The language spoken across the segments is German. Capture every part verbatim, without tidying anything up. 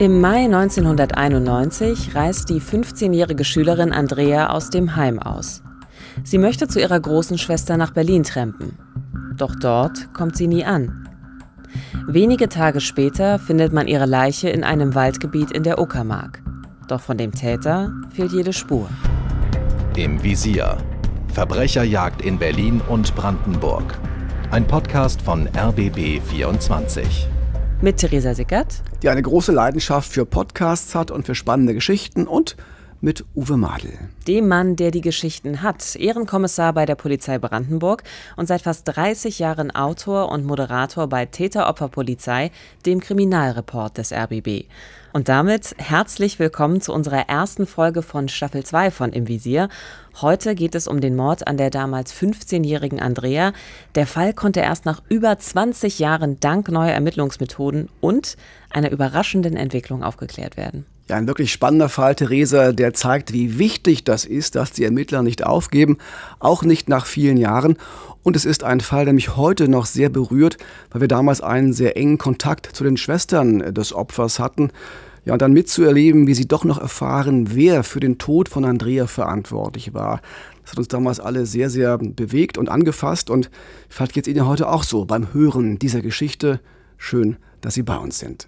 Im Mai neunzehnhunderteinundneunzig reist die fünfzehnjährige Schülerin Andrea aus dem Heim aus. Sie möchte zu ihrer großen Schwester nach Berlin trampen. Doch dort kommt sie nie an. Wenige Tage später findet man ihre Leiche in einem Waldgebiet in der Uckermark. Doch von dem Täter fehlt jede Spur. Im Visier. Verbrecherjagd in Berlin und Brandenburg. Ein Podcast von R B B vierundzwanzig. Mit Theresa Sickert, die eine große Leidenschaft für Podcasts hat und für spannende Geschichten, und mit Uwe Madel, dem Mann, der die Geschichten hat, Ehrenkommissar bei der Polizei Brandenburg und seit fast dreißig Jahren Autor und Moderator bei Täter-Opfer-Polizei, dem Kriminalreport des R B B. Und damit herzlich willkommen zu unserer ersten Folge von Staffel zwei von Im Visier. Heute geht es um den Mord an der damals fünfzehnjährigen Andrea. Der Fall konnte erst nach über zwanzig Jahren dank neuer Ermittlungsmethoden und einer überraschenden Entwicklung aufgeklärt werden. Ja, ein wirklich spannender Fall, Theresa, der zeigt, wie wichtig das ist, dass die Ermittler nicht aufgeben, auch nicht nach vielen Jahren. Und es ist ein Fall, der mich heute noch sehr berührt, weil wir damals einen sehr engen Kontakt zu den Schwestern des Opfers hatten. Ja, und dann mitzuerleben, wie sie doch noch erfahren, wer für den Tod von Andrea verantwortlich war. Das hat uns damals alle sehr, sehr bewegt und angefasst. Und vielleicht geht es Ihnen heute auch so beim Hören dieser Geschichte. Schön, dass Sie bei uns sind.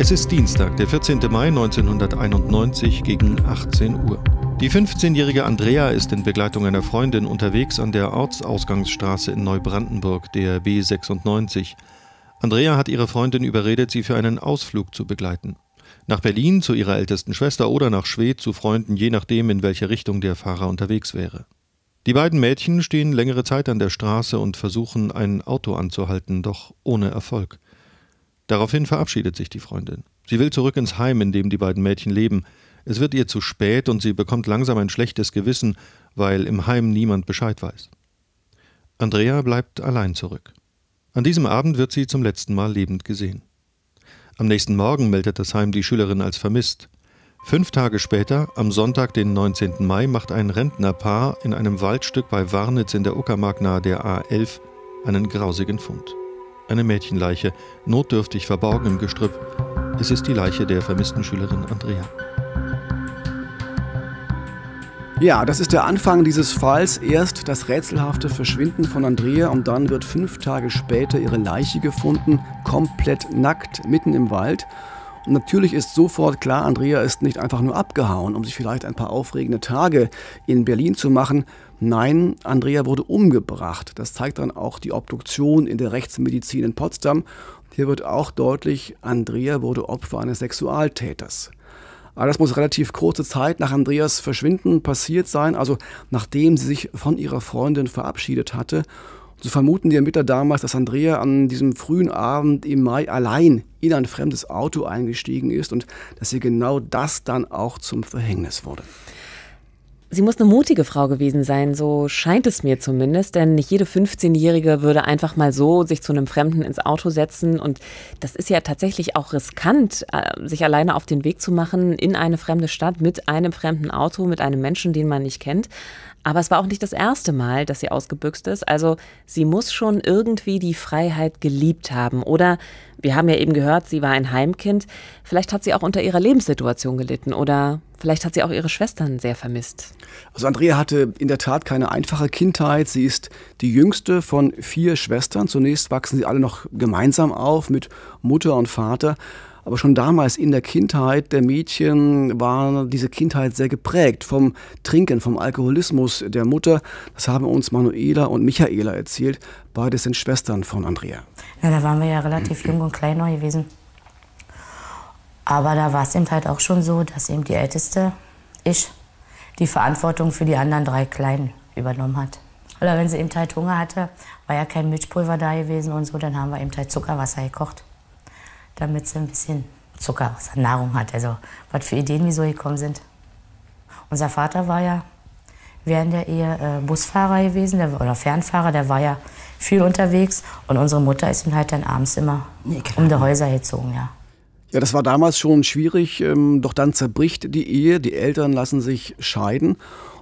Es ist Dienstag, der vierzehnte Mai neunzehnhunderteinundneunzig gegen achtzehn Uhr. Die fünfzehnjährige Andrea ist in Begleitung einer Freundin unterwegs an der Ortsausgangsstraße in Neubrandenburg, der B sechsundneunzig. Andrea hat ihre Freundin überredet, sie für einen Ausflug zu begleiten. Nach Berlin zu ihrer ältesten Schwester oder nach Schwedt zu Freunden, je nachdem, in welche Richtung der Fahrer unterwegs wäre. Die beiden Mädchen stehen längere Zeit an der Straße und versuchen, ein Auto anzuhalten, doch ohne Erfolg. Daraufhin verabschiedet sich die Freundin. Sie will zurück ins Heim, in dem die beiden Mädchen leben. Es wird ihr zu spät und sie bekommt langsam ein schlechtes Gewissen, weil im Heim niemand Bescheid weiß. Andrea bleibt allein zurück. An diesem Abend wird sie zum letzten Mal lebend gesehen. Am nächsten Morgen meldet das Heim die Schülerin als vermisst. Fünf Tage später, am Sonntag, den neunzehnten Mai, macht ein Rentnerpaar in einem Waldstück bei Warnitz in der Uckermark nahe der A elf einen grausigen Fund. Eine Mädchenleiche, notdürftig verborgen im Gestrüpp. Es ist die Leiche der vermissten Schülerin Andrea. Ja, das ist der Anfang dieses Falls. Erst das rätselhafte Verschwinden von Andrea und dann wird fünf Tage später ihre Leiche gefunden, komplett nackt, mitten im Wald. Und natürlich ist sofort klar, Andrea ist nicht einfach nur abgehauen, um sich vielleicht ein paar aufregende Tage in Berlin zu machen. Nein, Andrea wurde umgebracht. Das zeigt dann auch die Obduktion in der Rechtsmedizin in Potsdam. Hier wird auch deutlich, Andrea wurde Opfer eines Sexualtäters. Aber das muss relativ kurze Zeit nach Andreas Verschwinden passiert sein, also nachdem sie sich von ihrer Freundin verabschiedet hatte. So vermuten die Ermittler damals, dass Andrea an diesem frühen Abend im Mai allein in ein fremdes Auto eingestiegen ist und dass ihr genau das dann auch zum Verhängnis wurde. Sie muss eine mutige Frau gewesen sein, so scheint es mir zumindest, denn nicht jede fünfzehnjährige würde einfach mal so sich zu einem Fremden ins Auto setzen, und das ist ja tatsächlich auch riskant, sich alleine auf den Weg zu machen in eine fremde Stadt mit einem fremden Auto, mit einem Menschen, den man nicht kennt. Aber es war auch nicht das erste Mal, dass sie ausgebüxt ist, also sie muss schon irgendwie die Freiheit geliebt haben, oder wir haben ja eben gehört, sie war ein Heimkind, vielleicht hat sie auch unter ihrer Lebenssituation gelitten oder... Vielleicht hat sie auch ihre Schwestern sehr vermisst. Also Andrea hatte in der Tat keine einfache Kindheit. Sie ist die jüngste von vier Schwestern. Zunächst wachsen sie alle noch gemeinsam auf mit Mutter und Vater. Aber schon damals in der Kindheit der Mädchen war diese Kindheit sehr geprägt vom Trinken, vom Alkoholismus der Mutter. Das haben uns Manuela und Michaela erzählt. Beide sind Schwestern von Andrea. Ja, da waren wir ja relativ jung und klein noch gewesen. Aber da war es eben halt auch schon so, dass eben die Älteste, ich, die Verantwortung für die anderen drei Kleinen übernommen hat. Oder wenn sie eben halt Hunger hatte, war ja kein Milchpulver da gewesen und so, dann haben wir eben halt Zuckerwasser gekocht, damit sie ein bisschen Zuckerwasser, Nahrung hat. Also was für Ideen, wieso gekommen sind. Unser Vater war ja während der Ehe Busfahrer gewesen oder Fernfahrer, der war ja viel unterwegs. Und unsere Mutter ist eben halt dann abends immer nee, um die Häuser gezogen, ja. Ja, das war damals schon schwierig, doch dann zerbricht die Ehe, die Eltern lassen sich scheiden.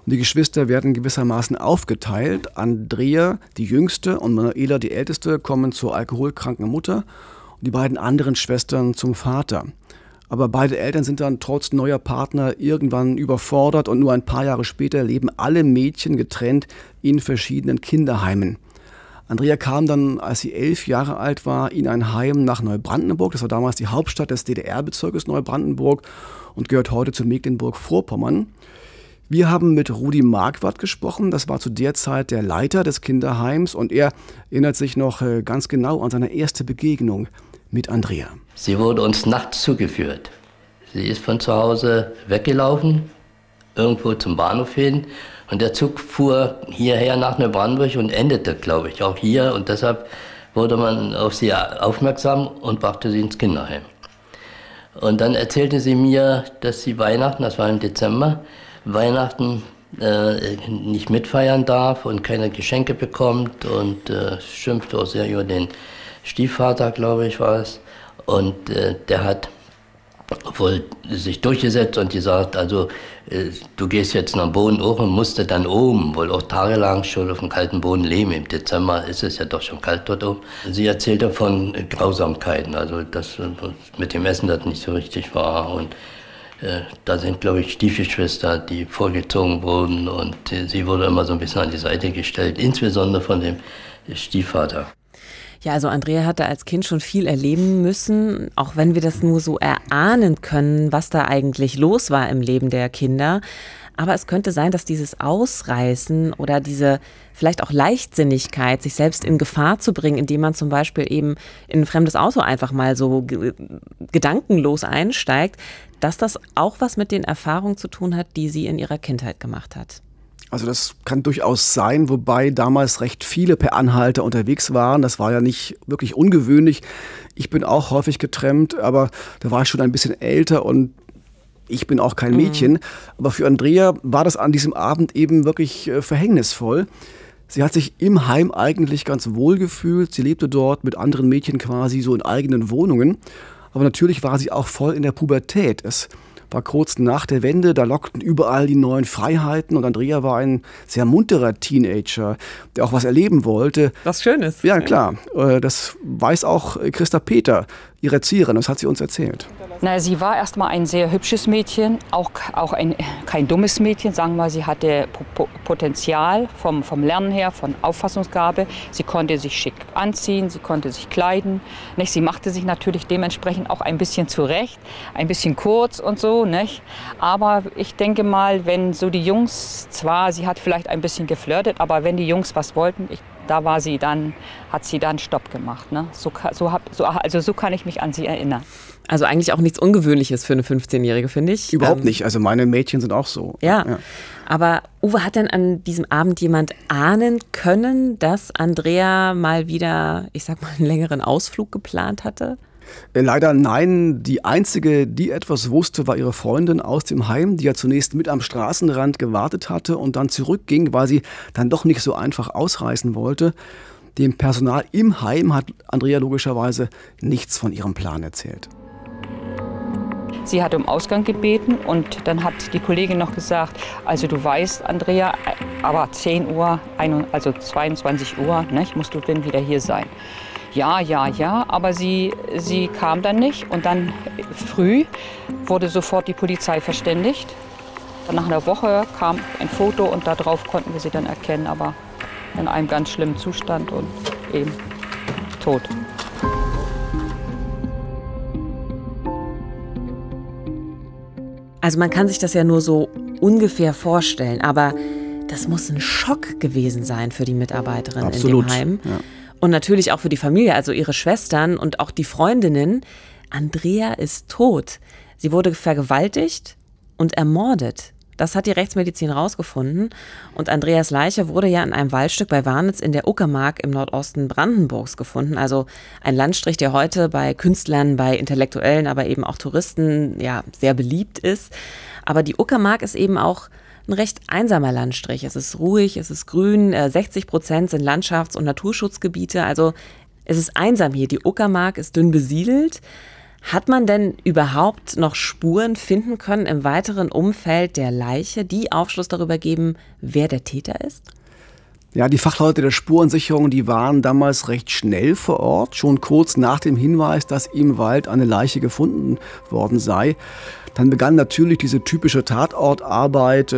Und die Geschwister werden gewissermaßen aufgeteilt. Andrea, die Jüngste, und Manuela, die Älteste, kommen zur alkoholkranken Mutter und die beiden anderen Schwestern zum Vater. Aber beide Eltern sind dann trotz neuer Partner irgendwann überfordert und nur ein paar Jahre später leben alle Mädchen getrennt in verschiedenen Kinderheimen. Andrea kam dann, als sie elf Jahre alt war, in ein Heim nach Neubrandenburg. Das war damals die Hauptstadt des D D R-Bezirkes Neubrandenburg und gehört heute zu Mecklenburg-Vorpommern. Wir haben mit Rudi Markwart gesprochen, das war zu der Zeit der Leiter des Kinderheims und er erinnert sich noch ganz genau an seine erste Begegnung mit Andrea. Sie wurde uns nachts zugeführt. Sie ist von zu Hause weggelaufen, irgendwo zum Bahnhof hin. Und der Zug fuhr hierher nach Neubrandenburg und endete, glaube ich, auch hier. Und deshalb wurde man auf sie aufmerksam und brachte sie ins Kinderheim. Und dann erzählte sie mir, dass sie Weihnachten, das war im Dezember, Weihnachten äh, nicht mitfeiern darf und keine Geschenke bekommt. Und äh, schimpfte auch sehr über den Stiefvater, glaube ich, war es. Und äh, der hat wohl sich durchgesetzt und gesagt, also äh, du gehst jetzt nach Boden hoch und musste dann oben, wohl auch tagelang schon auf dem kalten Boden leben. Im Dezember ist es ja doch schon kalt dort oben. Sie erzählte von äh, Grausamkeiten, also dass äh, mit dem Essen das nicht so richtig war. Und äh, da sind, glaube ich, Stiefgeschwister, die vorgezogen wurden. Und äh, sie wurde immer so ein bisschen an die Seite gestellt, insbesondere von dem äh, Stiefvater. Ja, also Andrea hatte als Kind schon viel erleben müssen, auch wenn wir das nur so erahnen können, was da eigentlich los war im Leben der Kinder. Aber es könnte sein, dass dieses Ausreißen oder diese vielleicht auch Leichtsinnigkeit, sich selbst in Gefahr zu bringen, indem man zum Beispiel eben in ein fremdes Auto einfach mal so gedankenlos einsteigt, dass das auch was mit den Erfahrungen zu tun hat, die sie in ihrer Kindheit gemacht hat. Also das kann durchaus sein, wobei damals recht viele per Anhalter unterwegs waren. Das war ja nicht wirklich ungewöhnlich. Ich bin auch häufig getrennt, aber da war ich schon ein bisschen älter und ich bin auch kein Mädchen. Mhm. Aber für Andrea war das an diesem Abend eben wirklich äh, verhängnisvoll. Sie hat sich im Heim eigentlich ganz wohl gefühlt. Sie lebte dort mit anderen Mädchen quasi so in eigenen Wohnungen. Aber natürlich war sie auch voll in der Pubertät. Es war kurz nach der Wende, da lockten überall die neuen Freiheiten und Andrea war ein sehr munterer Teenager, der auch was erleben wollte. Was Schönes. Ja, klar. Das weiß auch Christa Peter, ihre Erzieherin, das hat sie uns erzählt. Na, sie war erstmal ein sehr hübsches Mädchen, auch, auch ein, kein dummes Mädchen, sagen wir mal. Sie hatte Potenzial vom, vom Lernen her, von Auffassungsgabe. Sie konnte sich schick anziehen, sie konnte sich kleiden. Nicht? Sie machte sich natürlich dementsprechend auch ein bisschen zurecht, ein bisschen kurz und so. Nicht? Aber ich denke mal, wenn so die Jungs, zwar, sie hat vielleicht ein bisschen geflirtet, aber wenn die Jungs was wollten, ich Da war sie dann, hat sie dann Stopp gemacht. Ne? So, so hab, so, also so kann ich mich an sie erinnern. Also eigentlich auch nichts Ungewöhnliches für eine fünfzehnjährige, finde ich. Überhaupt ähm, nicht. Also meine Mädchen sind auch so. Ja. ja. Aber Uwe, hat denn an diesem Abend jemand ahnen können, dass Andrea mal wieder, ich sag mal, einen längeren Ausflug geplant hatte? Leider nein. Die Einzige, die etwas wusste, war ihre Freundin aus dem Heim, die ja zunächst mit am Straßenrand gewartet hatte und dann zurückging, weil sie dann doch nicht so einfach ausreißen wollte. Dem Personal im Heim hat Andrea logischerweise nichts von ihrem Plan erzählt. Sie hat um Ausgang gebeten und dann hat die Kollegin noch gesagt, also du weißt, Andrea, aber zehn Uhr, also zweiundzwanzig Uhr, ne, musst du denn wieder hier sein. Ja, ja, ja, aber sie, sie kam dann nicht und dann früh wurde sofort die Polizei verständigt. Nach einer Woche kam ein Foto und darauf konnten wir sie dann erkennen, aber in einem ganz schlimmen Zustand und eben tot. Also man kann sich das ja nur so ungefähr vorstellen, aber das muss ein Schock gewesen sein für die Mitarbeiterin Absolut. in dem Heim. Ja. Und natürlich auch für die Familie, also ihre Schwestern und auch die Freundinnen. Andrea ist tot. Sie wurde vergewaltigt und ermordet. Das hat die Rechtsmedizin rausgefunden. Und Andreas Leiche wurde ja in einem Waldstück bei Warnitz in der Uckermark im Nordosten Brandenburgs gefunden. Also ein Landstrich, der heute bei Künstlern, bei Intellektuellen, aber eben auch Touristen ja sehr beliebt ist. Aber die Uckermark ist eben auch ein recht einsamer Landstrich. Es ist ruhig, es ist grün, sechzig Prozent sind Landschafts- und Naturschutzgebiete. Also es ist einsam hier. Die Uckermark ist dünn besiedelt. Hat man denn überhaupt noch Spuren finden können im weiteren Umfeld der Leiche, die Aufschluss darüber geben, wer der Täter ist? Ja, die Fachleute der Spurensicherung, die waren damals recht schnell vor Ort, schon kurz nach dem Hinweis, dass im Wald eine Leiche gefunden worden sei. Dann begann natürlich diese typische Tatortarbeit.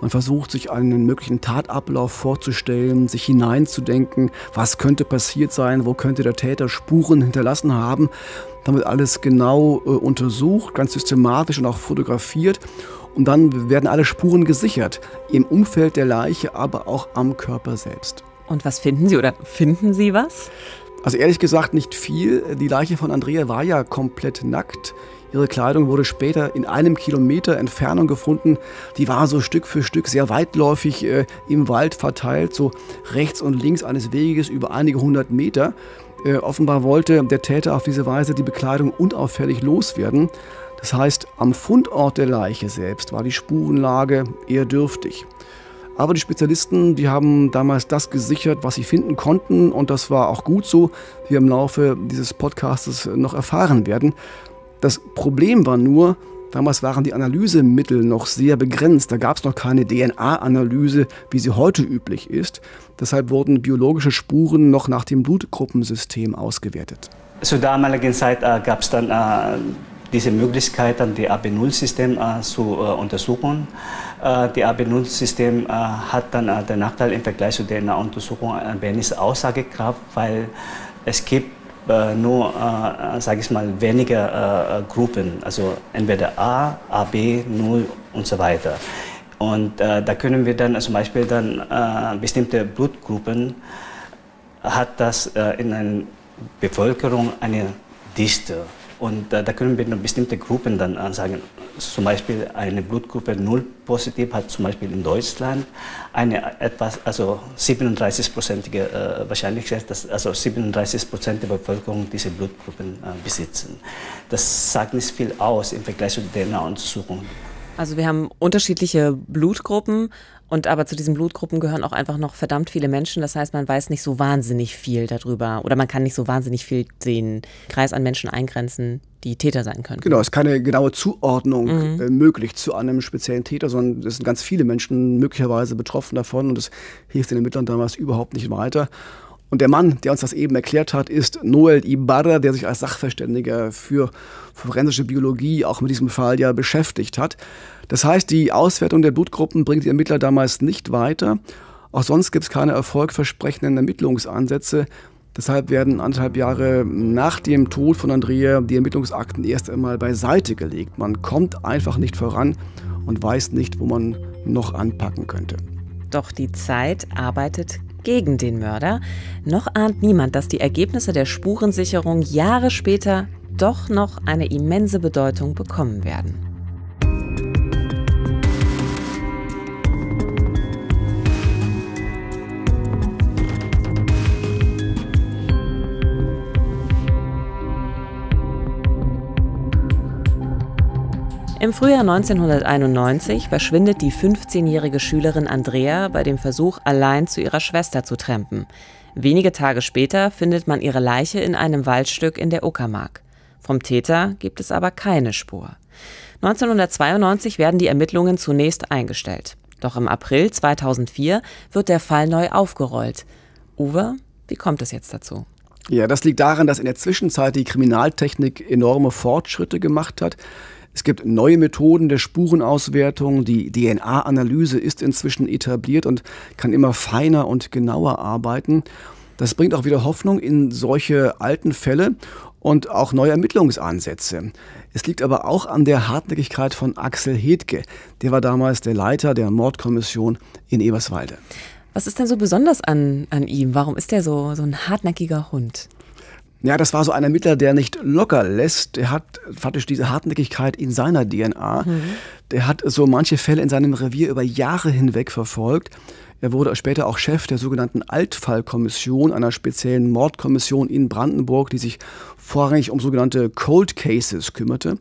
Man versucht, sich einen möglichen Tatablauf vorzustellen, sich hineinzudenken, was könnte passiert sein, wo könnte der Täter Spuren hinterlassen haben. Dann wird alles genau äh, untersucht, ganz systematisch und auch fotografiert. Und dann werden alle Spuren gesichert, im Umfeld der Leiche, aber auch am Körper selbst. Und was finden Sie oder finden Sie was? Also ehrlich gesagt nicht viel. Die Leiche von Andrea war ja komplett nackt. Ihre Kleidung wurde später in einem Kilometer Entfernung gefunden. Die war so Stück für Stück sehr weitläufig äh, im Wald verteilt, so rechts und links eines Weges über einige hundert Meter. Äh, offenbar wollte der Täter auf diese Weise die Bekleidung unauffällig loswerden. Das heißt, am Fundort der Leiche selbst war die Spurenlage eher dürftig. Aber die Spezialisten, die haben damals das gesichert, was sie finden konnten. Und das war auch gut so, wie wir im Laufe dieses Podcasts noch erfahren werden. Das Problem war nur, damals waren die Analysemittel noch sehr begrenzt. Da gab es noch keine D N A-Analyse, wie sie heute üblich ist. Deshalb wurden biologische Spuren noch nach dem Blutgruppensystem ausgewertet. Zur damaligen Zeit äh, gab es dann äh, diese Möglichkeit, dann die A B null System äh, zu äh, untersuchen. Äh, die A B null System äh, hat dann äh, den Nachteil im Vergleich zur D N A-Untersuchung ein wenig Aussagekraft, weil es gibt Äh, nur, äh, sage ich mal, weniger äh, Gruppen, also entweder A, A B, null und so weiter. Und äh, da können wir dann zum Beispiel dann äh, bestimmte Blutgruppen, hat das äh, in einer Bevölkerung eine Dichte. Und äh, da können wir nur bestimmte Gruppen dann sagen, zum Beispiel eine Blutgruppe null positiv hat zum Beispiel in Deutschland eine etwas, also siebenunddreißig-prozentige äh, Wahrscheinlichkeit, dass also siebenunddreißig Prozent der Bevölkerung diese Blutgruppen äh, besitzen. Das sagt nicht viel aus im Vergleich zu der D N A-Untersuchung. Also wir haben unterschiedliche Blutgruppen und aber zu diesen Blutgruppen gehören auch einfach noch verdammt viele Menschen. Das heißt, man weiß nicht so wahnsinnig viel darüber oder man kann nicht so wahnsinnig viel den Kreis an Menschen eingrenzen, die Täter sein können. Genau, es ist keine genaue Zuordnung mhm. möglich zu einem speziellen Täter, sondern es sind ganz viele Menschen möglicherweise betroffen davon und das hilft den Ermittlern damals überhaupt nicht weiter. Und der Mann, der uns das eben erklärt hat, ist Noel Ibarra, der sich als Sachverständiger für forensische Biologie auch mit diesem Fall ja beschäftigt hat. Das heißt, die Auswertung der Blutgruppen bringt die Ermittler damals nicht weiter. Auch sonst gibt es keine erfolgversprechenden Ermittlungsansätze. Deshalb werden anderthalb Jahre nach dem Tod von Andrea die Ermittlungsakten erst einmal beiseite gelegt. Man kommt einfach nicht voran und weiß nicht, wo man noch anpacken könnte. Doch die Zeit arbeitet gegen den Mörder. Noch ahnt niemand, dass die Ergebnisse der Spurensicherung Jahre später doch noch eine immense Bedeutung bekommen werden. Im Frühjahr neunzehnhunderteinundneunzig verschwindet die fünfzehnjährige Schülerin Andrea bei dem Versuch, allein zu ihrer Schwester zu trampen. Wenige Tage später findet man ihre Leiche in einem Waldstück in der Uckermark. Vom Täter gibt es aber keine Spur. neunzehnhundertzweiundneunzig werden die Ermittlungen zunächst eingestellt. Doch im April zweitausendvier wird der Fall neu aufgerollt. Uwe, wie kommt es jetzt dazu? Ja, das liegt daran, dass in der Zwischenzeit die Kriminaltechnik enorme Fortschritte gemacht hat. Es gibt neue Methoden der Spurenauswertung, die D N A-Analyse ist inzwischen etabliert und kann immer feiner und genauer arbeiten. Das bringt auch wieder Hoffnung in solche alten Fälle und auch neue Ermittlungsansätze. Es liegt aber auch an der Hartnäckigkeit von Axel Hedtke. Der war damals der Leiter der Mordkommission in Eberswalde. Was ist denn so besonders an, an ihm? Warum ist der so, so ein hartnäckiger Hund? Ja, das war so ein Ermittler, der nicht locker lässt. Er hat faktisch diese Hartnäckigkeit in seiner D N A. Mhm. Der hat so manche Fälle in seinem Revier über Jahre hinweg verfolgt. Er wurde später auch Chef der sogenannten Altfallkommission, einer speziellen Mordkommission in Brandenburg, die sich vorrangig um sogenannte Cold Cases kümmerte.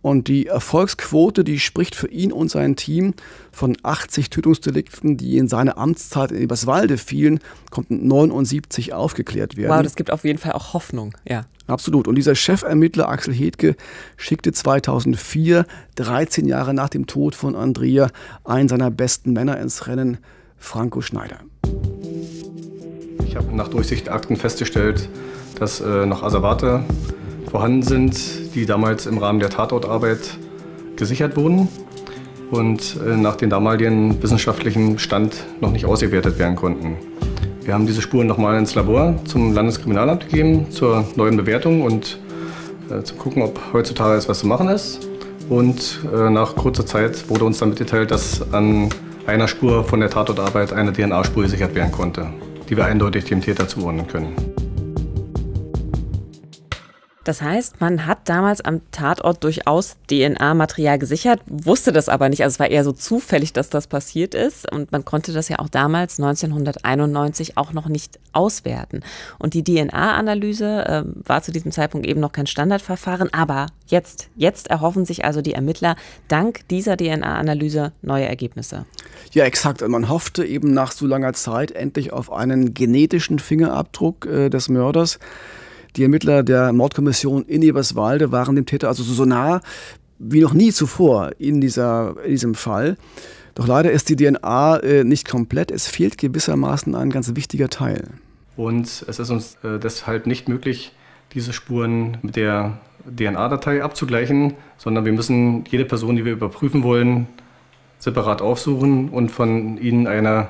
Und die Erfolgsquote, die spricht für ihn und sein Team. Von achtzig Tötungsdelikten, die in seiner Amtszeit in Eberswalde fielen, konnten neunundsiebzig aufgeklärt werden. Wow, das gibt auf jeden Fall auch Hoffnung, ja. Absolut. Und dieser Chefermittler Axel Hedtke schickte zweitausendvier, dreizehn Jahre nach dem Tod von Andrea, einen seiner besten Männer ins Rennen, Franco Schneider. Ich habe nach Durchsicht der Akten festgestellt, dass äh, noch Asservate vorhanden sind, die damals im Rahmen der Tatortarbeit gesichert wurden und äh, nach dem damaligen wissenschaftlichen Stand noch nicht ausgewertet werden konnten. Wir haben diese Spuren nochmal ins Labor zum Landeskriminalamt gegeben, zur neuen Bewertung und äh, zum Gucken, ob heutzutage jetzt was zu machen ist. Und äh, nach kurzer Zeit wurde uns dann mitgeteilt, dass an einer Spur von der Tatortarbeit eine D N A-Spur gesichert werden konnte, die wir eindeutig dem Täter zuordnen können. Das heißt, man hat damals am Tatort durchaus D N A-Material gesichert, wusste das aber nicht. Also es war eher so zufällig, dass das passiert ist. Und man konnte das ja auch damals, neunzehnhunderteinundneunzig, auch noch nicht auswerten. Und die D N A-Analyse äh, war zu diesem Zeitpunkt eben noch kein Standardverfahren. Aber jetzt, jetzt erhoffen sich also die Ermittler dank dieser D N A-Analyse neue Ergebnisse. Ja, exakt. Und man hoffte eben nach so langer Zeit endlich auf einen genetischen Fingerabdruck äh, des Mörders. Die Ermittler der Mordkommission in Eberswalde waren dem Täter also so nah wie noch nie zuvor in, dieser, in diesem Fall. Doch leider ist die D N A äh, nicht komplett. Es fehlt gewissermaßen ein ganz wichtiger Teil. Und es ist uns äh, deshalb nicht möglich, diese Spuren mit der D N A-Datei abzugleichen, sondern wir müssen jede Person, die wir überprüfen wollen, separat aufsuchen und von ihnen eine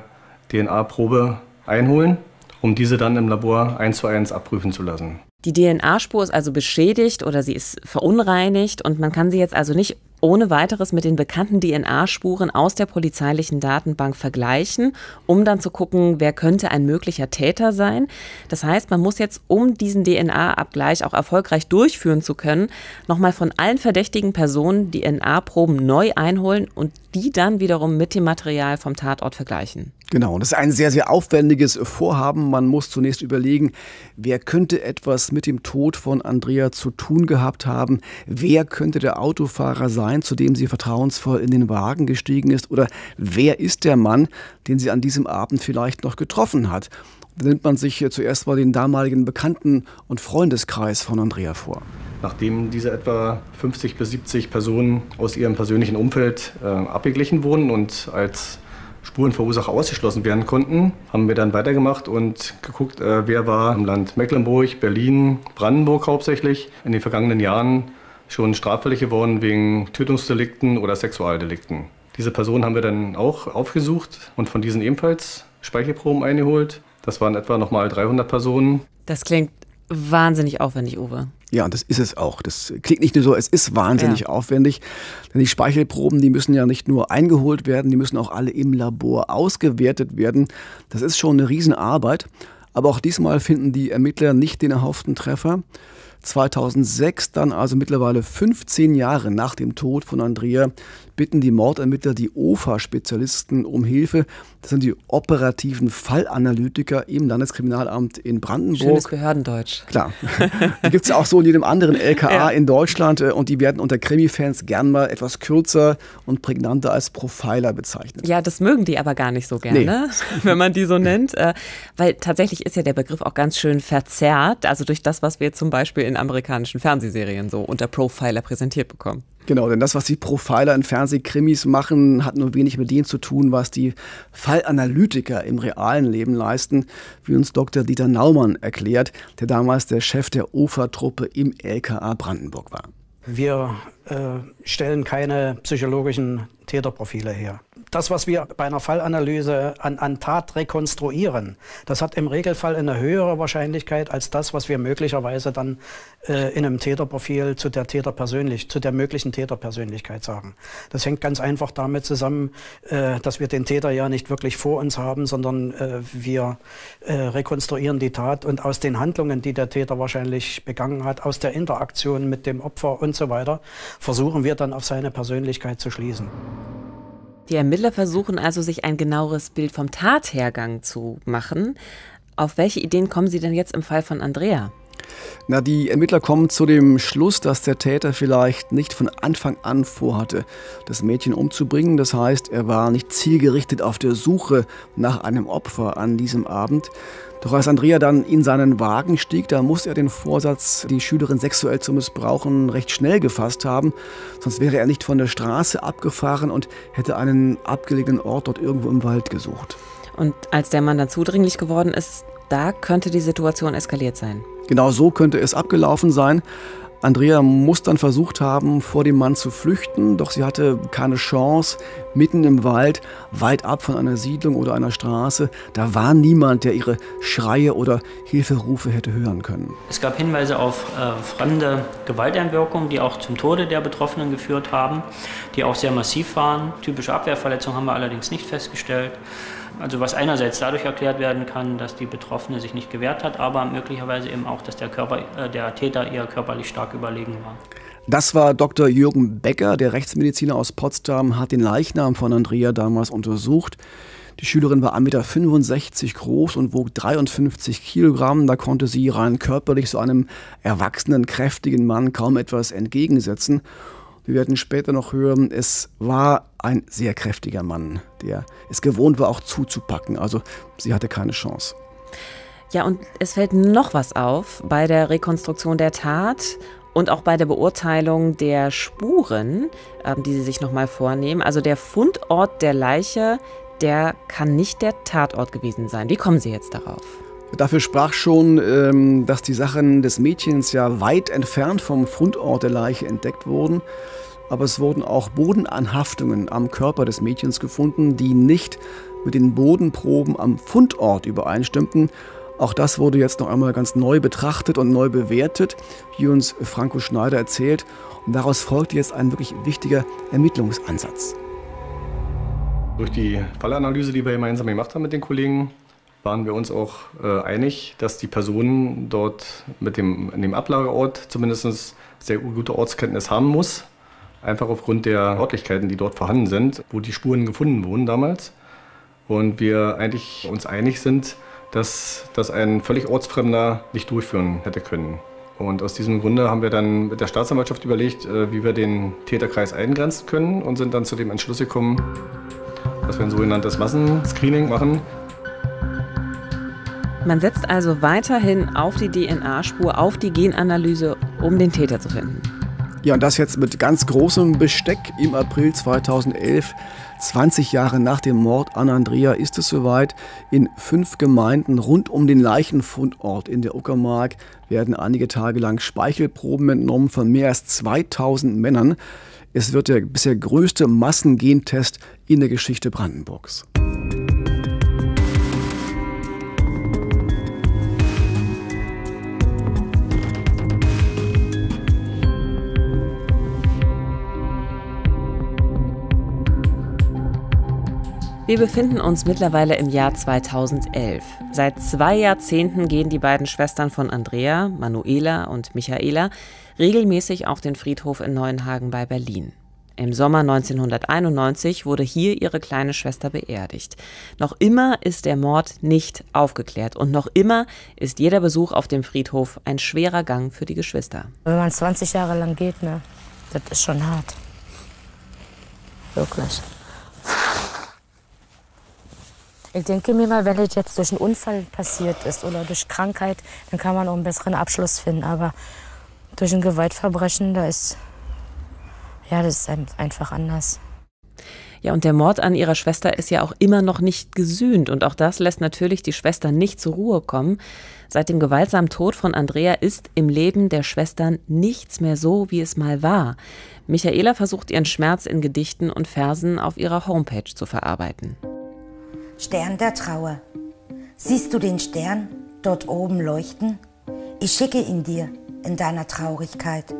D N A-Probe einholen, um diese dann im Labor eins zu eins abprüfen zu lassen. Die D N A-Spur ist also beschädigt oder sie ist verunreinigt und man kann sie jetzt also nicht ohne weiteres mit den bekannten D N A-Spuren aus der polizeilichen Datenbank vergleichen, um dann zu gucken, wer könnte ein möglicher Täter sein. Das heißt, man muss jetzt, um diesen D N A-Abgleich auch erfolgreich durchführen zu können, nochmal von allen verdächtigen Personen D N A-Proben neu einholen und die dann wiederum mit dem Material vom Tatort vergleichen. Genau, und das ist ein sehr, sehr aufwendiges Vorhaben. Man muss zunächst überlegen, wer könnte etwas mit dem Tod von Andrea zu tun gehabt haben? Wer könnte der Autofahrer sein, zu dem sie vertrauensvoll in den Wagen gestiegen ist? Oder wer ist der Mann, den sie an diesem Abend vielleicht noch getroffen hat? Da nimmt man sich zuerst mal den damaligen Bekannten- und Freundeskreis von Andrea vor. Nachdem diese etwa fünfzig bis siebzig Personen aus ihrem persönlichen Umfeld äh, abgeglichen wurden und als Spurenverursacher ausgeschlossen werden konnten, haben wir dann weitergemacht und geguckt, äh, wer war im Land Mecklenburg, Berlin, Brandenburg hauptsächlich in den vergangenen Jahren schon straffällig geworden wegen Tötungsdelikten oder Sexualdelikten. Diese Personen haben wir dann auch aufgesucht und von diesen ebenfalls Speichelproben eingeholt. Das waren etwa nochmal dreihundert Personen. Das klingt wahnsinnig aufwendig, Uwe. Ja, und das ist es auch. Das klingt nicht nur so, es ist wahnsinnig ja. aufwendig. Denn die Speichelproben, die müssen ja nicht nur eingeholt werden, die müssen auch alle im Labor ausgewertet werden. Das ist schon eine Riesenarbeit. Aber auch diesmal finden die Ermittler nicht den erhofften Treffer. zweitausendsechs, dann also mittlerweile fünfzehn Jahre nach dem Tod von Andrea, bitten die Mordermittler die O F A-Spezialisten um Hilfe. Das sind die operativen Fallanalytiker im Landeskriminalamt in Brandenburg. Schönes Behördendeutsch. Klar. Die gibt es auch so in jedem anderen L K A ja. in Deutschland und die werden unter Krimi-Fans gern mal etwas kürzer und prägnanter als Profiler bezeichnet. Ja, das mögen die aber gar nicht so gerne, nee. wenn man die so nennt. Weil tatsächlich ist ja der Begriff auch ganz schön verzerrt, also durch das, was wir zum Beispiel in amerikanischen Fernsehserien so unter Profiler präsentiert bekommen. Genau, denn das, was die Profiler in Fernsehkrimis machen, hat nur wenig mit dem zu tun, was die Fallanalytiker im realen Leben leisten, wie uns Doktor Dieter Naumann erklärt, der damals der Chef der O F A-Truppe im L K A Brandenburg war. Wir äh, stellen keine psychologischen Täterprofile her. Das, was wir bei einer Fallanalyse an, an Tat rekonstruieren, das hat im Regelfall eine höhere Wahrscheinlichkeit als das, was wir möglicherweise dann äh, in einem Täterprofil zu der Täterpersönlich, zu der möglichen Täterpersönlichkeit sagen. Das hängt ganz einfach damit zusammen, äh, dass wir den Täter ja nicht wirklich vor uns haben, sondern äh, wir äh, rekonstruieren die Tat und aus den Handlungen, die der Täter wahrscheinlich begangen hat, aus der Interaktion mit dem Opfer und so weiter, versuchen wir dann auf seine Persönlichkeit zu schließen. Die Ermittler versuchen also, sich ein genaueres Bild vom Tathergang zu machen. Auf welche Ideen kommen Sie denn jetzt im Fall von Andrea? Na, die Ermittler kommen zu dem Schluss, dass der Täter vielleicht nicht von Anfang an vorhatte, das Mädchen umzubringen. Das heißt, er war nicht zielgerichtet auf der Suche nach einem Opfer an diesem Abend. Doch als Andrea dann in seinen Wagen stieg, da muss er den Vorsatz, die Schülerin sexuell zu missbrauchen, recht schnell gefasst haben. Sonst wäre er nicht von der Straße abgefahren und hätte einen abgelegenen Ort dort irgendwo im Wald gesucht. Und als der Mann dann zudringlich geworden ist, da könnte die Situation eskaliert sein. Genau so könnte es abgelaufen sein. Andrea muss dann versucht haben, vor dem Mann zu flüchten, doch sie hatte keine Chance. Mitten im Wald, weit ab von einer Siedlung oder einer Straße, da war niemand, der ihre Schreie oder Hilferufe hätte hören können. Es gab Hinweise auf äh, fremde Gewalteinwirkungen, die auch zum Tode der Betroffenen geführt haben, die auch sehr massiv waren. Typische Abwehrverletzungen haben wir allerdings nicht festgestellt. Also was einerseits dadurch erklärt werden kann, dass die Betroffene sich nicht gewehrt hat, aber möglicherweise eben auch, dass der, Körper, äh, der Täter ihr körperlich stark überlegen war. Das war Doktor Jürgen Becker, der Rechtsmediziner aus Potsdam, hat den Leichnam von Andrea damals untersucht. Die Schülerin war eins Meter fünfundsechzig groß und wog dreiundfünfzig Kilogramm. Da konnte sie rein körperlich so einem erwachsenen, kräftigen Mann kaum etwas entgegensetzen. Wir werden später noch hören, es war ein sehr kräftiger Mann, der es gewohnt war, auch zuzupacken. Also sie hatte keine Chance. Ja, und es fällt noch was auf bei der Rekonstruktion der Tat und auch bei der Beurteilung der Spuren, die sie sich nochmal vornehmen. Also der Fundort der Leiche, der kann nicht der Tatort gewesen sein. Wie kommen Sie jetzt darauf? Dafür sprach schon, dass die Sachen des Mädchens ja weit entfernt vom Fundort der Leiche entdeckt wurden. Aber es wurden auch Bodenanhaftungen am Körper des Mädchens gefunden, die nicht mit den Bodenproben am Fundort übereinstimmten. Auch das wurde jetzt noch einmal ganz neu betrachtet und neu bewertet, wie uns Franco Schneider erzählt. Und daraus folgt jetzt ein wirklich wichtiger Ermittlungsansatz. Durch die Fallanalyse, die wir gemeinsam gemacht haben mit den Kollegen, waren wir uns auch äh, einig, dass die Person dort mit dem, in dem Ablagerort zumindest sehr gute Ortskenntnis haben muss. Einfach aufgrund der Örtlichkeiten, die dort vorhanden sind, wo die Spuren gefunden wurden damals. Und wir eigentlich uns einig sind, dass das ein völlig Ortsfremder nicht durchführen hätte können. Und aus diesem Grunde haben wir dann mit der Staatsanwaltschaft überlegt, äh, wie wir den Täterkreis eingrenzen können und sind dann zu dem Entschluss gekommen, dass wir ein sogenanntes Massenscreening machen. Man setzt also weiterhin auf die D N A-Spur, auf die Genanalyse, um den Täter zu finden. Ja, und das jetzt mit ganz großem Besteck im April zweitausendelf. zwanzig Jahre nach dem Mord an Andrea ist es soweit. In fünf Gemeinden rund um den Leichenfundort in der Uckermark werden einige Tage lang Speichelproben entnommen von mehr als zweitausend Männern. Es wird der bisher größte Massengentest in der Geschichte Brandenburgs. Wir befinden uns mittlerweile im Jahr zweitausendelf. Seit zwei Jahrzehnten gehen die beiden Schwestern von Andrea, Manuela und Michaela, regelmäßig auf den Friedhof in Neuenhagen bei Berlin. Im Sommer neunzehnhunderteinundneunzig wurde hier ihre kleine Schwester beerdigt. Noch immer ist der Mord nicht aufgeklärt und noch immer ist jeder Besuch auf dem Friedhof ein schwerer Gang für die Geschwister. Wenn man zwanzig Jahre lang geht, ne, das ist schon hart. Wirklich. Ich denke mir mal, wenn das jetzt durch einen Unfall passiert ist oder durch Krankheit, dann kann man auch einen besseren Abschluss finden. Aber durch ein Gewaltverbrechen, da ist, ja, das ist einfach anders. Ja, und der Mord an ihrer Schwester ist ja auch immer noch nicht gesühnt. Und auch das lässt natürlich die Schwester nicht zur Ruhe kommen. Seit dem gewaltsamen Tod von Andrea ist im Leben der Schwestern nichts mehr so, wie es mal war. Michaela versucht ihren Schmerz in Gedichten und Versen auf ihrer Homepage zu verarbeiten. Stern der Trauer. Siehst du den Stern dort oben leuchten? Ich schicke ihn dir in deiner Traurigkeit.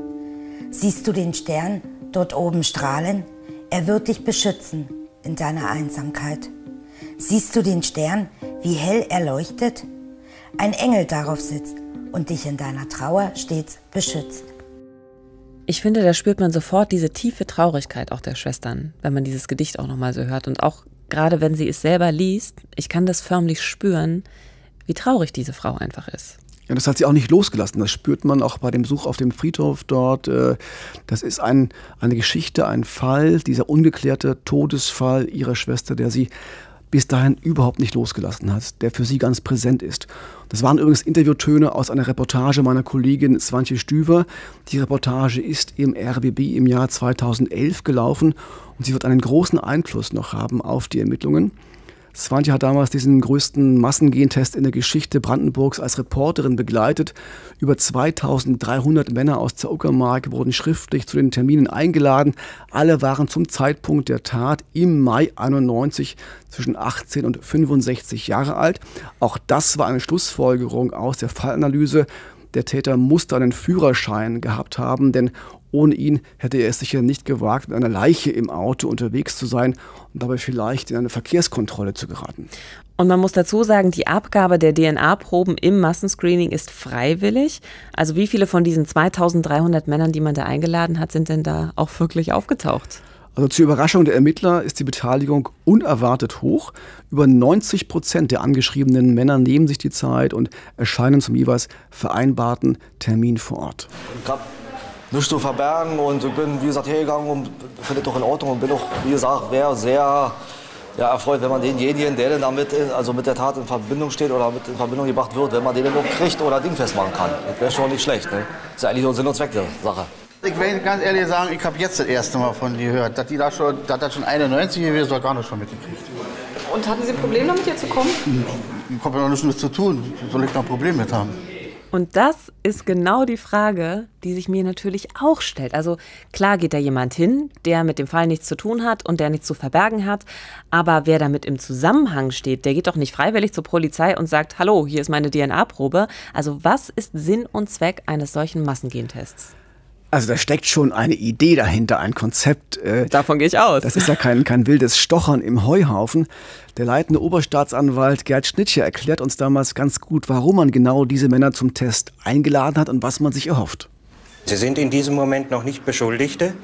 Siehst du den Stern dort oben strahlen? Er wird dich beschützen in deiner Einsamkeit. Siehst du den Stern, wie hell er leuchtet? Ein Engel darauf sitzt und dich in deiner Trauer stets beschützt. Ich finde, da spürt man sofort diese tiefe Traurigkeit auch der Schwestern, wenn man dieses Gedicht auch nochmal so hört und auch gerade wenn sie es selber liest, ich kann das förmlich spüren, wie traurig diese Frau einfach ist. Ja, das hat sie auch nicht losgelassen. Das spürt man auch bei dem Besuch auf dem Friedhof dort. Das ist ein, eine Geschichte, ein Fall, dieser ungeklärte Todesfall ihrer Schwester, der sie bis dahin überhaupt nicht losgelassen hat, der für sie ganz präsent ist. Das waren übrigens Interviewtöne aus einer Reportage meiner Kollegin Swantje Stüver. Die Reportage ist im R B B im Jahr zweitausendelf gelaufen und sie wird einen großen Einfluss noch haben auf die Ermittlungen. Swantje hat damals diesen größten Massengentest in der Geschichte Brandenburgs als Reporterin begleitet. Über zweitausenddreihundert Männer aus der Uckermark wurden schriftlich zu den Terminen eingeladen. Alle waren zum Zeitpunkt der Tat im Mai einundneunzig zwischen achtzehn und fünfundsechzig Jahre alt. Auch das war eine Schlussfolgerung aus der Fallanalyse. Der Täter musste einen Führerschein gehabt haben, denn ohne ihn hätte er es sicher nicht gewagt, mit einer Leiche im Auto unterwegs zu sein und dabei vielleicht in eine Verkehrskontrolle zu geraten. Und man muss dazu sagen, die Abgabe der D N A-Proben im Massenscreening ist freiwillig. Also wie viele von diesen zweitausenddreihundert Männern, die man da eingeladen hat, sind denn da auch wirklich aufgetaucht? Also zur Überraschung der Ermittler ist die Beteiligung unerwartet hoch. Über neunzig Prozent der angeschriebenen Männer nehmen sich die Zeit und erscheinen zum jeweils vereinbarten Termin vor Ort. Ich habe nichts zu verbergen und ich bin, wie gesagt, hergegangen und finde das auch in Ordnung und bin auch, wie gesagt, wäre sehr ja, erfreut, wenn man denjenigen, der denn damit in, also mit der Tat in Verbindung steht oder mit in Verbindung gebracht wird, wenn man den auch kriegt oder dingfest machen kann. Das wäre schon nicht schlecht. Ne? Das ist ja eigentlich nur Sinn und Zweck der Sache. Ich will ganz ehrlich sagen, ich habe jetzt das erste Mal von dir gehört, dass die da schon, dass das schon einundneunzig gewesen war, gar nicht schon mitgekriegt. Und hatten Sie Probleme damit, hier zu kommen? Ich habe ja noch nichts mit zu tun, soll ich noch ein Problem mit haben? Und das ist genau die Frage, die sich mir natürlich auch stellt. Also klar geht da jemand hin, der mit dem Fall nichts zu tun hat und der nichts zu verbergen hat. Aber wer damit im Zusammenhang steht, der geht doch nicht freiwillig zur Polizei und sagt, hallo, hier ist meine D N A-Probe. Also was ist Sinn und Zweck eines solchen Massengentests? Also da steckt schon eine Idee dahinter, ein Konzept. Äh, Davon gehe ich aus. Das ist ja kein, kein wildes Stochern im Heuhaufen. Der leitende Oberstaatsanwalt Gerd Schnitscher erklärt uns damals ganz gut, warum man genau diese Männer zum Test eingeladen hat und was man sich erhofft. Sie sind in diesem Moment noch nicht Beschuldigte.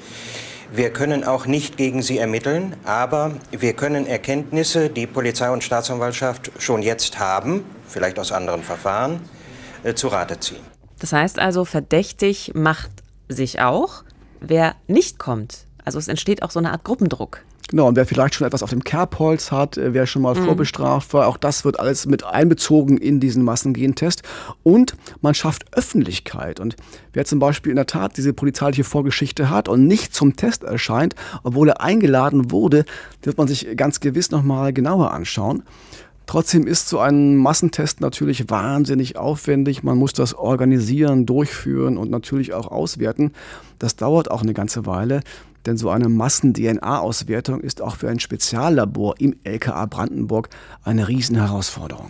Wir können auch nicht gegen sie ermitteln, aber wir können Erkenntnisse, die Polizei und Staatsanwaltschaft schon jetzt haben, vielleicht aus anderen Verfahren, äh, zu Rate ziehen. Das heißt also, verdächtig macht sich auch, wer nicht kommt. Also es entsteht auch so eine Art Gruppendruck. Genau, und wer vielleicht schon etwas auf dem Kerbholz hat, wer schon mal mhm. vorbestraft war, auch das wird alles mit einbezogen in diesen Massengentest. Und man schafft Öffentlichkeit. Und wer zum Beispiel in der Tat diese polizeiliche Vorgeschichte hat und nicht zum Test erscheint, obwohl er eingeladen wurde, wird man sich ganz gewiss nochmal genauer anschauen. Trotzdem ist so ein Massentest natürlich wahnsinnig aufwendig. Man muss das organisieren, durchführen und natürlich auch auswerten. Das dauert auch eine ganze Weile, denn so eine Massen-D N A-Auswertung ist auch für ein Speziallabor im L K A Brandenburg eine Riesenherausforderung.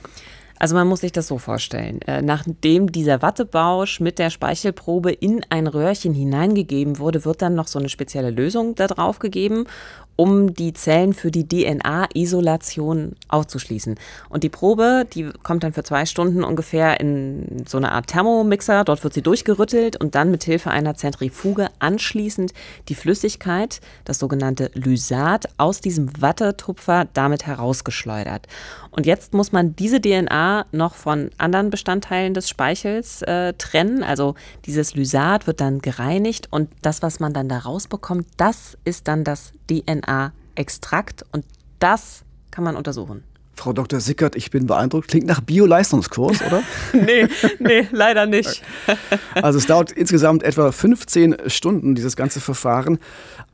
Also man muss sich das so vorstellen. Nachdem dieser Wattebausch mit der Speichelprobe in ein Röhrchen hineingegeben wurde, wird dann noch so eine spezielle Lösung da drauf gegeben, um die Zellen für die D N A-Isolation auszuschließen. Und die Probe, die kommt dann für zwei Stunden ungefähr in so eine Art Thermomixer. Dort wird sie durchgerüttelt und dann mit Hilfe einer Zentrifuge anschließend die Flüssigkeit, das sogenannte Lysat, aus diesem Wattetupfer damit herausgeschleudert. Und jetzt muss man diese D N A noch von anderen Bestandteilen des Speichels äh, trennen. Also dieses Lysat wird dann gereinigt und das, was man dann da rausbekommt, das ist dann das D N A-Extrakt und das kann man untersuchen. Frau Doktor Sickert, ich bin beeindruckt. Klingt nach Bio-Leistungskurs, oder? nee, nee, leider nicht. Also es dauert insgesamt etwa fünfzehn Stunden, dieses ganze Verfahren.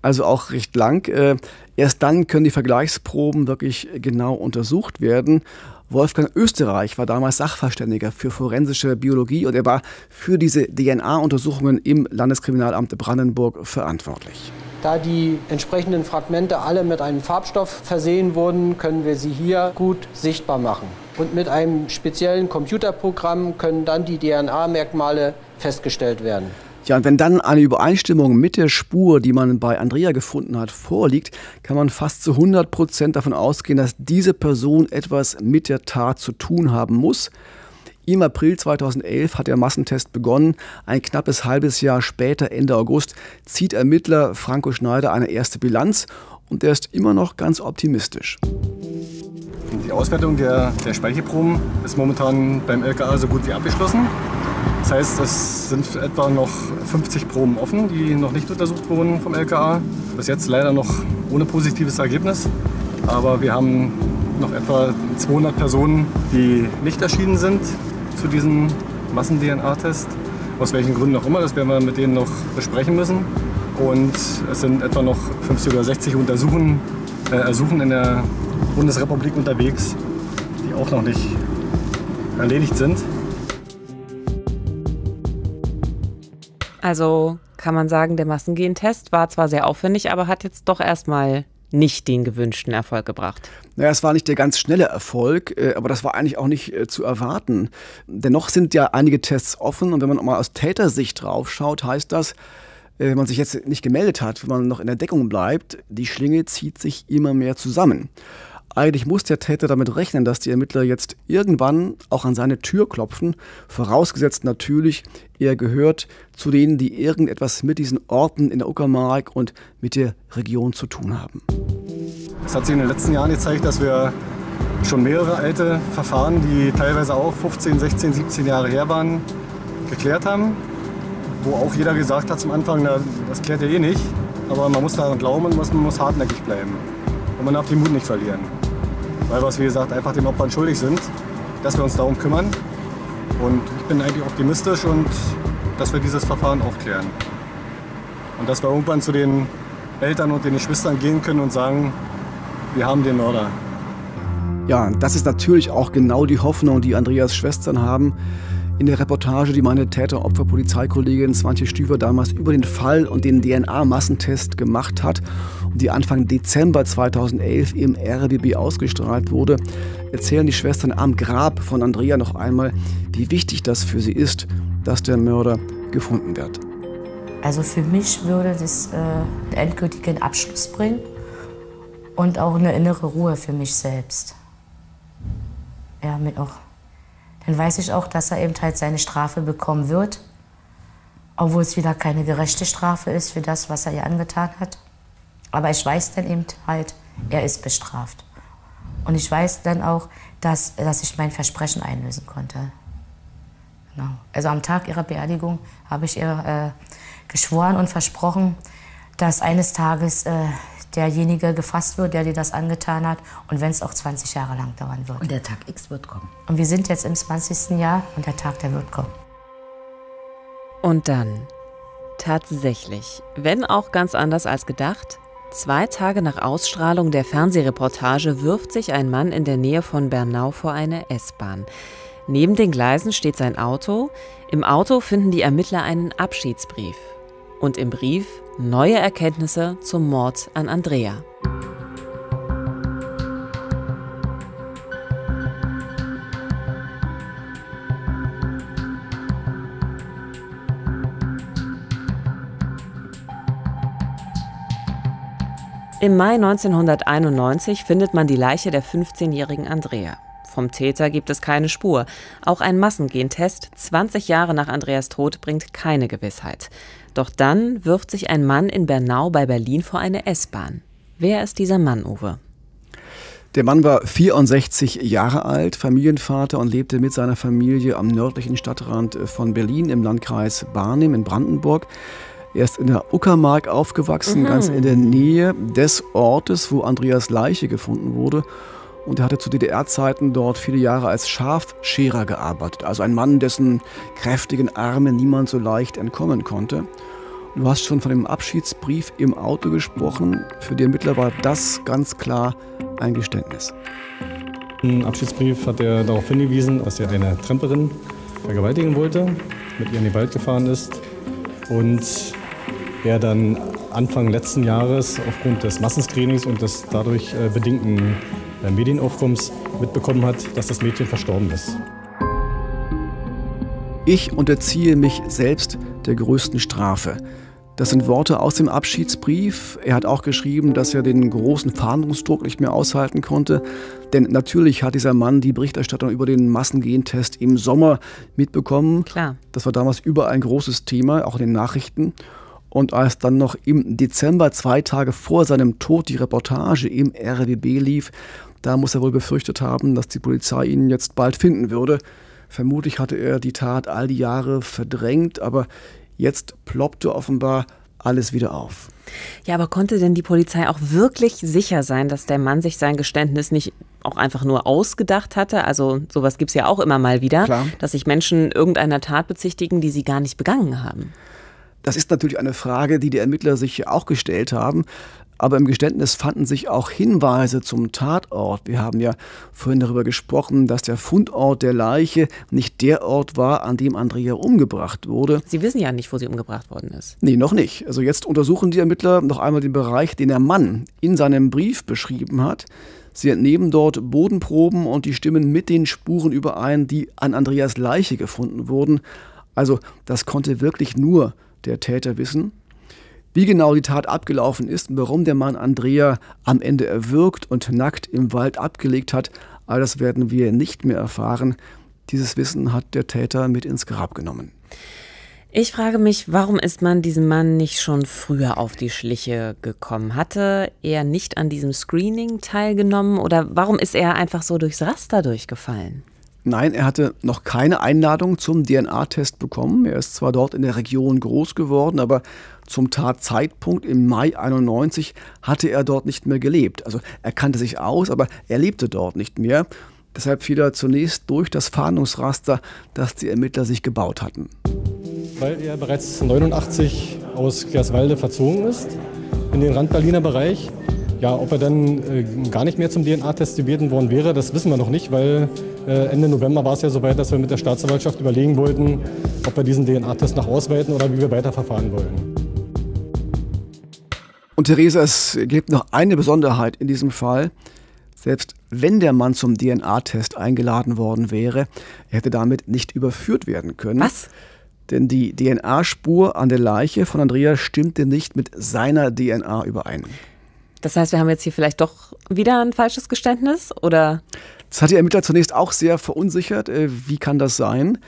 Also auch recht lang. Erst dann können die Vergleichsproben wirklich genau untersucht werden. Wolfgang Österreich war damals Sachverständiger für forensische Biologie und er war für diese D N A-Untersuchungen im Landeskriminalamt Brandenburg verantwortlich. Da die entsprechenden Fragmente alle mit einem Farbstoff versehen wurden, können wir sie hier gut sichtbar machen. Und mit einem speziellen Computerprogramm können dann die D N A-Merkmale festgestellt werden. Ja, und wenn dann eine Übereinstimmung mit der Spur, die man bei Andrea gefunden hat, vorliegt, kann man fast zu hundert Prozent davon ausgehen, dass diese Person etwas mit der Tat zu tun haben muss. Im April zweitausendelf hat der Massentest begonnen. Ein knappes halbes Jahr später, Ende August, zieht Ermittler Franco Schneider eine erste Bilanz und er ist immer noch ganz optimistisch. Die Auswertung der, der Speichelproben ist momentan beim L K A so gut wie abgeschlossen. Das heißt, es sind etwa noch fünfzig Proben offen, die noch nicht untersucht wurden vom L K A. Bis jetzt leider noch ohne positives Ergebnis. Aber wir haben noch etwa zweihundert Personen, die nicht erschienen sind zu diesem Massen-D N A-Test. Aus welchen Gründen auch immer, das werden wir mit denen noch besprechen müssen. Und es sind etwa noch fünfzig oder sechzig Untersuchen, äh, Ersuchen in der Bundesrepublik unterwegs, die auch noch nicht erledigt sind. Also kann man sagen, der Massengentest war zwar sehr aufwendig, aber hat jetzt doch erstmal nicht den gewünschten Erfolg gebracht. Naja, es war nicht der ganz schnelle Erfolg, aber das war eigentlich auch nicht zu erwarten. Dennoch sind ja einige Tests offen und wenn man auch mal aus Tätersicht draufschaut, heißt das, wenn man sich jetzt nicht gemeldet hat, wenn man noch in der Deckung bleibt, die Schlinge zieht sich immer mehr zusammen. Eigentlich muss der Täter damit rechnen, dass die Ermittler jetzt irgendwann auch an seine Tür klopfen, vorausgesetzt natürlich, er gehört zu denen, die irgendetwas mit diesen Orten in der Uckermark und mit der Region zu tun haben. Es hat sich in den letzten Jahren gezeigt, dass wir schon mehrere alte Verfahren, die teilweise auch fünfzehn, sechzehn, siebzehn Jahre her waren, geklärt haben, wo auch jeder gesagt hat zum Anfang, na, das klärt ja eh nicht, aber man muss daran glauben und man muss hartnäckig bleiben. Und man darf den Mut nicht verlieren, weil wir, wie gesagt, einfach den Opfern schuldig sind, dass wir uns darum kümmern. Und ich bin eigentlich optimistisch und dass wir dieses Verfahren auch klären. Und dass wir irgendwann zu den Eltern und den Geschwistern gehen können und sagen, wir haben den Mörder. Ja, das ist natürlich auch genau die Hoffnung, die Andreas Schwestern haben. In der Reportage, die meine Täter-Opfer-Polizeikollegin Swantje Stüver damals über den Fall und den D N A-Massentest gemacht hat und die Anfang Dezember zweitausendelf im R B B ausgestrahlt wurde, erzählen die Schwestern am Grab von Andrea noch einmal, wie wichtig das für sie ist, dass der Mörder gefunden wird. Also für mich würde das äh, einen endgültigen Abschluss bringen und auch eine innere Ruhe für mich selbst. Ja, mit auch. Dann weiß ich auch, dass er eben halt seine Strafe bekommen wird, obwohl es wieder keine gerechte Strafe ist für das, was er ihr angetan hat. Aber ich weiß dann eben halt, er ist bestraft. Und ich weiß dann auch, dass, dass ich mein Versprechen einlösen konnte. Genau. Also am Tag ihrer Beerdigung habe ich ihr äh, geschworen und versprochen, dass eines Tages äh, derjenige gefasst wird, der dir das angetan hat und wenn es auch zwanzig Jahre lang dauern wird. Und der Tag X wird kommen. Und wir sind jetzt im zwanzigsten Jahr und der Tag, der wird kommen. Und dann, tatsächlich, wenn auch ganz anders als gedacht, zwei Tage nach Ausstrahlung der Fernsehreportage wirft sich ein Mann in der Nähe von Bernau vor eine S-Bahn. Neben den Gleisen steht sein Auto, im Auto finden die Ermittler einen Abschiedsbrief. Und im Brief neue Erkenntnisse zum Mord an Andrea. Im Mai neunzehnhunderteinundneunzig findet man die Leiche der fünfzehnjährigen Andrea. Vom Täter gibt es keine Spur. Auch ein Massengentest zwanzig Jahre nach Andreas Tod bringt keine Gewissheit. Doch dann wirft sich ein Mann in Bernau bei Berlin vor eine S-Bahn. Wer ist dieser Mann, Uwe? Der Mann war vierundsechzig Jahre alt, Familienvater und lebte mit seiner Familie am nördlichen Stadtrand von Berlin im Landkreis Barnim in Brandenburg. Er ist in der Uckermark aufgewachsen, mhm. ganz in der Nähe des Ortes, wo Andreas Leiche gefunden wurde. Und er hatte zu D D R-Zeiten dort viele Jahre als Schafscherer gearbeitet. Also ein Mann, dessen kräftigen Armen niemand so leicht entkommen konnte. Du hast schon von dem Abschiedsbrief im Auto gesprochen. Für die Ermittler war das ganz klar ein Geständnis. Im Abschiedsbrief hat er darauf hingewiesen, dass er eine Tramperin vergewaltigen wollte, mit ihr in den Wald gefahren ist. Und er dann Anfang letzten Jahres aufgrund des Massenscreenings und des dadurch bedingten beim Medienaufkommens mitbekommen hat, dass das Mädchen verstorben ist. Ich unterziehe mich selbst der größten Strafe. Das sind Worte aus dem Abschiedsbrief. Er hat auch geschrieben, dass er den großen Fahndungsdruck nicht mehr aushalten konnte. Denn natürlich hat dieser Mann die Berichterstattung über den Massengentest im Sommer mitbekommen. Klar. Das war damals überall ein großes Thema, auch in den Nachrichten. Und als dann noch im Dezember, zwei Tage vor seinem Tod, die Reportage im R B B lief, Da muss er wohl befürchtet haben, dass die Polizei ihn jetzt bald finden würde. Vermutlich hatte er die Tat all die Jahre verdrängt, aber jetzt ploppte offenbar alles wieder auf. Ja, aber konnte denn die Polizei auch wirklich sicher sein, dass der Mann sich sein Geständnis nicht auch einfach nur ausgedacht hatte? Also sowas gibt es ja auch immer mal wieder, Klar. dass sich Menschen irgendeiner Tat bezichtigen, die sie gar nicht begangen haben. Das ist natürlich eine Frage, die die Ermittler sich auch gestellt haben. Aber im Geständnis fanden sich auch Hinweise zum Tatort. Wir haben ja vorhin darüber gesprochen, dass der Fundort der Leiche nicht der Ort war, an dem Andrea umgebracht wurde. Sie wissen ja nicht, wo sie umgebracht worden ist. Nee, noch nicht. Also jetzt untersuchen die Ermittler noch einmal den Bereich, den der Mann in seinem Brief beschrieben hat. Sie entnehmen dort Bodenproben und die stimmen mit den Spuren überein, die an Andreas Leiche gefunden wurden. Also das konnte wirklich nur der Täter wissen. Wie genau die Tat abgelaufen ist und warum der Mann Andrea am Ende erwürgt und nackt im Wald abgelegt hat, all das werden wir nicht mehr erfahren. Dieses Wissen hat der Täter mit ins Grab genommen. Ich frage mich, warum ist man diesem Mann nicht schon früher auf die Schliche gekommen? Hatte er nicht an diesem Screening teilgenommen oder warum ist er einfach so durchs Raster durchgefallen? Nein, er hatte noch keine Einladung zum D N A-Test bekommen. Er ist zwar dort in der Region groß geworden, aber zum Tatzeitpunkt im Mai einundneunzig hatte er dort nicht mehr gelebt. Also er kannte sich aus, aber er lebte dort nicht mehr. Deshalb fiel er zunächst durch das Fahndungsraster, das die Ermittler sich gebaut hatten. Weil er bereits neunundachtzig aus Gerswalde verzogen ist, in den Randberliner Bereich. Ja, ob er dann äh, gar nicht mehr zum D N A-Test gebeten worden wäre, das wissen wir noch nicht, weil äh, Ende November war es ja soweit, dass wir mit der Staatsanwaltschaft überlegen wollten, ob wir diesen D N A-Test noch ausweiten oder wie wir weiterverfahren wollen. Und Theresa, es gibt noch eine Besonderheit in diesem Fall. Selbst wenn der Mann zum D N A-Test eingeladen worden wäre, er hätte damit nicht überführt werden können. Was? Denn die D N A-Spur an der Leiche von Andrea stimmte nicht mit seiner D N A überein. Das heißt, wir haben jetzt hier vielleicht doch wieder ein falsches Geständnis, oder? Das hat die Ermittler zunächst auch sehr verunsichert. Wie kann das sein?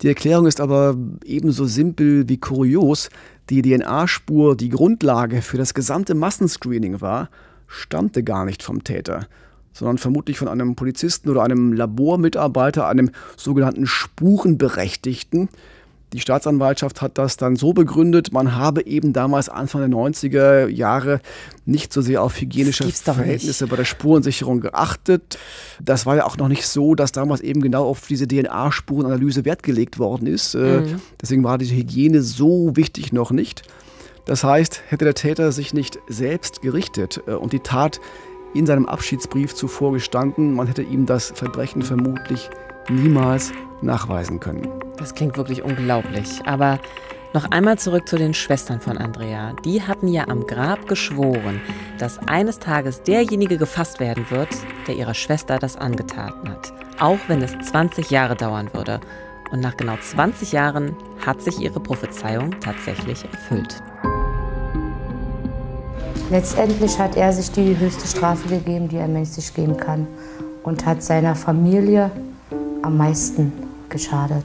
Die Erklärung ist aber ebenso simpel wie kurios. Die D N A-Spur, die Grundlage für das gesamte Massenscreening war, stammte gar nicht vom Täter, sondern vermutlich von einem Polizisten oder einem Labormitarbeiter, einem sogenannten Spurenberechtigten. Die Staatsanwaltschaft hat das dann so begründet, man habe eben damals Anfang der neunziger Jahre nicht so sehr auf hygienische Verhältnisse bei der Spurensicherung geachtet. Das war ja auch noch nicht so, dass damals eben genau auf diese D N A-Spurenanalyse Wert gelegt worden ist. Mhm. Deswegen war diese Hygiene so wichtig noch nicht. Das heißt, hätte der Täter sich nicht selbst gerichtet und die Tat in seinem Abschiedsbrief zuvor gestanden, man hätte ihm das Verbrechen vermutlich niemals nachweisen können. Das klingt wirklich unglaublich. Aber noch einmal zurück zu den Schwestern von Andrea. Die hatten ja am Grab geschworen, dass eines Tages derjenige gefasst werden wird, der ihrer Schwester das angetan hat. Auch wenn es zwanzig Jahre dauern würde. Und nach genau zwanzig Jahren hat sich ihre Prophezeiung tatsächlich erfüllt. Letztendlich hat er sich die höchste Strafe gegeben, die ein Mensch sich geben kann. Und hat seiner Familie am meisten geschadet.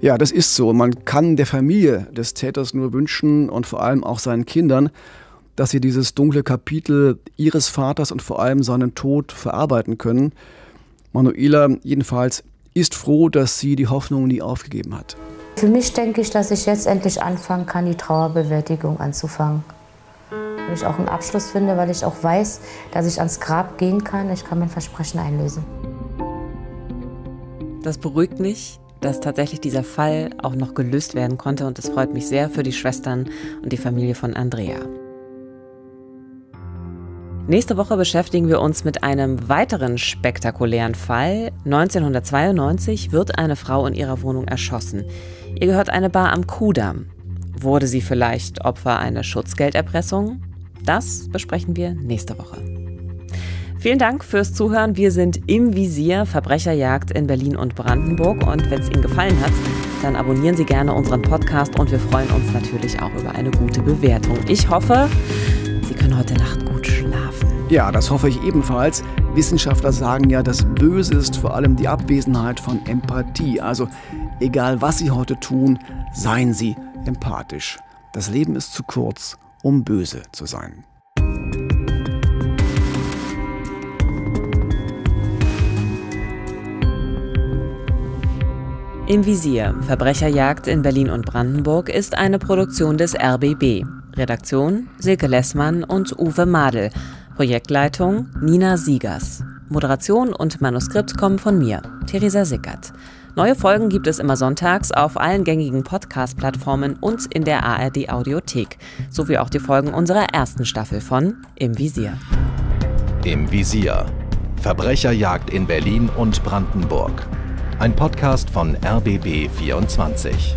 Ja, das ist so. Man kann der Familie des Täters nur wünschen und vor allem auch seinen Kindern, dass sie dieses dunkle Kapitel ihres Vaters und vor allem seinen Tod verarbeiten können. Manuela jedenfalls ist froh, dass sie die Hoffnung nie aufgegeben hat. Für mich denke ich, dass ich jetzt endlich anfangen kann, die Trauerbewältigung anzufangen. Und ich auch einen Abschluss finde, weil ich auch weiß, dass ich ans Grab gehen kann. Ich kann mein Versprechen einlösen. Das beruhigt mich, dass tatsächlich dieser Fall auch noch gelöst werden konnte. Und es freut mich sehr für die Schwestern und die Familie von Andrea. Nächste Woche beschäftigen wir uns mit einem weiteren spektakulären Fall. neunzehnhundertzweiundneunzig wird eine Frau in ihrer Wohnung erschossen. Ihr gehört eine Bar am Kudamm. Wurde sie vielleicht Opfer einer Schutzgelderpressung? Das besprechen wir nächste Woche. Vielen Dank fürs Zuhören. Wir sind Im Visier, Verbrecherjagd in Berlin und Brandenburg. Und wenn es Ihnen gefallen hat, dann abonnieren Sie gerne unseren Podcast. Und wir freuen uns natürlich auch über eine gute Bewertung. Ich hoffe, Sie können heute Nacht gut schlafen. Ja, das hoffe ich ebenfalls. Wissenschaftler sagen ja, das Böse ist vor allem die Abwesenheit von Empathie. Also egal, was Sie heute tun, seien Sie empathisch. Das Leben ist zu kurz, um böse zu sein. Im Visier – Verbrecherjagd in Berlin und Brandenburg ist eine Produktion des R B B. Redaktion Silke Lessmann und Uwe Madel. Projektleitung Nina Siegers. Moderation und Manuskript kommen von mir, Theresa Sickert. Neue Folgen gibt es immer sonntags auf allen gängigen Podcast-Plattformen und in der A R D-Audiothek. Sowie auch die Folgen unserer ersten Staffel von Im Visier. Im Visier – Verbrecherjagd in Berlin und Brandenburg. Ein Podcast von R B B vierundzwanzig.